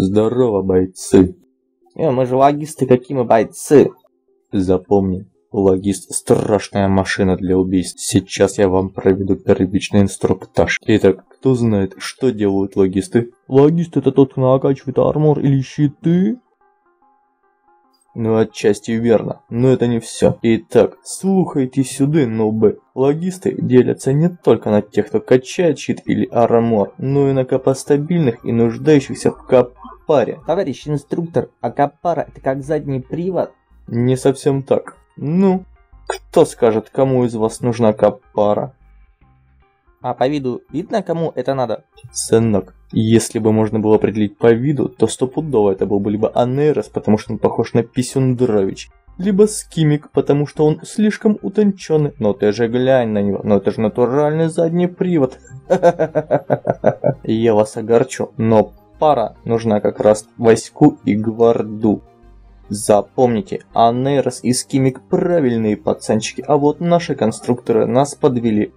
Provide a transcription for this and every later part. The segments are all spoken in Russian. Здорово, бойцы. Мы же логисты, какие мы бойцы. Запомни, логист — страшная машина для убийств. Сейчас я вам проведу первичный инструктаж. Итак, кто знает, что делают логисты? Логист — это тот, кто накачивает армор или щиты? Отчасти верно, но это не все. Итак, слухайте сюда, нубы. Логисты делятся не только на тех, кто качает щит или армор, но и на капостабильных и нуждающихся в капаре. Товарищ инструктор, а капара — это как задний привод? Не совсем так. Кто скажет, кому из вас нужна капара? А по виду видно, кому это надо? Сынок, если бы можно было определить по виду, то стопудово это был бы либо Онейрос, потому что он похож на Писюндрович, либо Скимик, потому что он слишком утонченный. Но ты же глянь на него, но это же натуральный задний привод. Я вас огорчу, но пара нужна как раз Ваську и Гварду. Запомните, Онейрос и Скимик правильные пацанчики, а вот наши конструкторы нас подвели.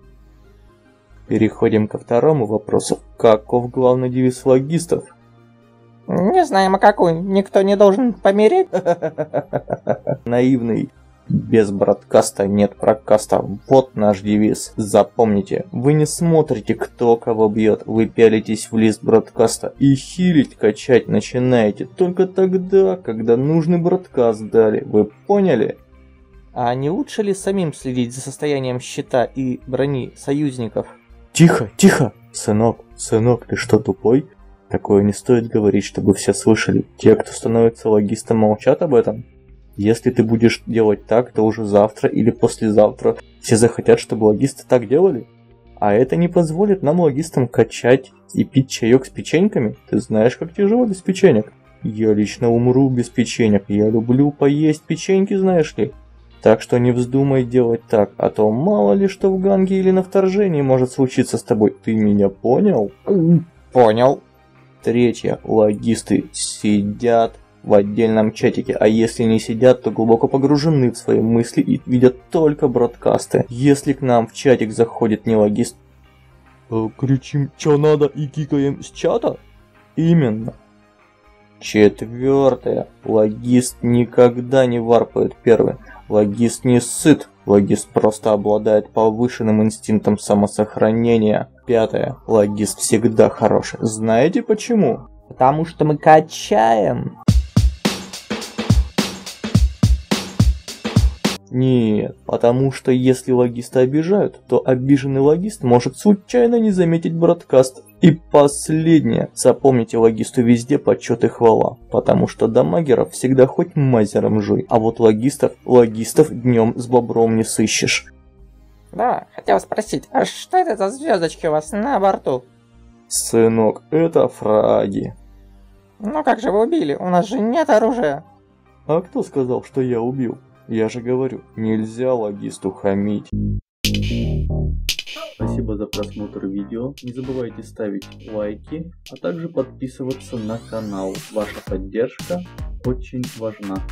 Переходим ко второму вопросу. Каков главный девиз логистов? Не знаем, а какой. Никто не должен помереть. Наивный. Без бродкаста нет прокаста. Вот наш девиз. Запомните, вы не смотрите, кто кого бьет. Вы пялитесь в лист бродкаста и хилить, качать начинаете только тогда, когда нужный бродкаст дали. Вы поняли? А не лучше ли самим следить за состоянием щита и брони союзников? Тихо, тихо! Сынок, ты что, тупой? Такое не стоит говорить, чтобы все слышали. Те, кто становится логистом, молчат об этом. Если ты будешь делать так, то уже завтра или послезавтра все захотят, чтобы логисты так делали. А это не позволит нам, логистам, качать и пить чаек с печеньками. Ты знаешь, как тяжело без печенек. Я лично умру без печенек. Я люблю поесть печеньки, знаешь ли. Так что не вздумай делать так, а то мало ли что в ганге или на вторжении может случиться с тобой. Ты меня понял? Понял. Третье. Логисты сидят в отдельном чатике, а если не сидят, то глубоко погружены в свои мысли и видят только бродкасты. Если к нам в чатик заходит не логист... Кричим, чё надо, и кикаем с чата? Именно. Четвертое. Логист никогда не варпает первый. Логист не сыт, логист просто обладает повышенным инстинктом самосохранения. Пятое. Логист всегда хороший. Знаете почему? Потому что мы качаем. Нет, потому что если логиста обижают, то обиженный логист может случайно не заметить бродкаст. И последнее. Запомните, логисту везде почет и хвала, потому что дамагеров всегда хоть мазером жуй, а вот логистов днем с бобром не сыщешь. Да, хотел спросить, а что это за звездочки у вас на борту? Сынок, это фраги. Как же вы убили? У нас же нет оружия. А кто сказал, что я убил? Я же говорю, нельзя логисту хамить. Спасибо за просмотр видео, не забывайте ставить лайки, а также подписываться на канал. Ваша поддержка очень важна.